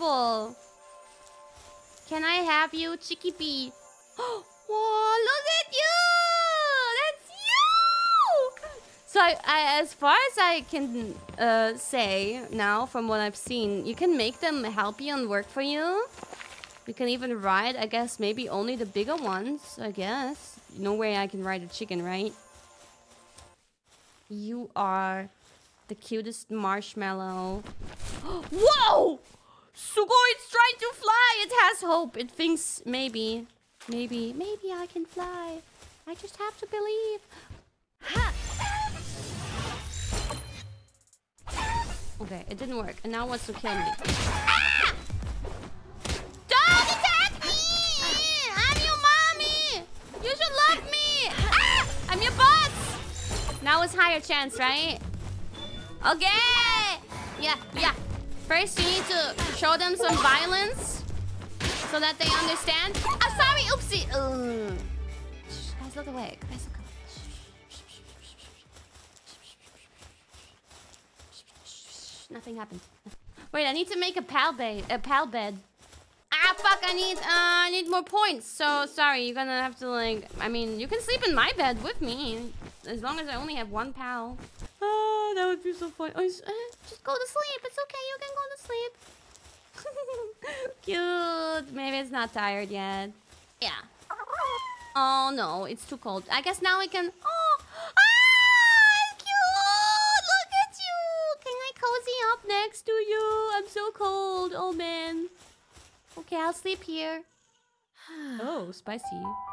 adorable. Can I have you, Chikipi? Whoa, look at you! That's you! So, as far as I can say now, from what I've seen, you can make them help you and work for you. You can even ride, I guess, maybe only the bigger ones, I guess. No way I can ride a chicken, right? You are the cutest marshmallow. Whoa! Sugo, it's trying to fly! It has hope. It thinks maybe I can fly. I just have to believe. Ha! Okay, it didn't work. And now it wants to kill me. Ah! Don't attack me! I'm your mommy! You should love me! Ah! I'm your boss! Now it's higher chance, right? Okay! Yeah. First, you need to show them some violence so that they understand. I'm sorry, oopsie! Ugh. Shh, guys, look away. Guys, look away. Shh. Nothing happened. Wait, I need to make a pal bed. Ah, fuck, I need more points. So, sorry, you're gonna have to, like... I mean, you can sleep in my bed with me. As long as I only have one pal. Oh, that would be so funny. Oh, just go to sleep. It's okay. You can go to sleep. Cute. Maybe it's not tired yet. Yeah. Oh, no. It's too cold. I guess now we can... Oh! Ah! Cute! Look at you! Can I cozy up next to you? I'm so cold. Oh, man. Okay, I'll sleep here. Oh, spicy.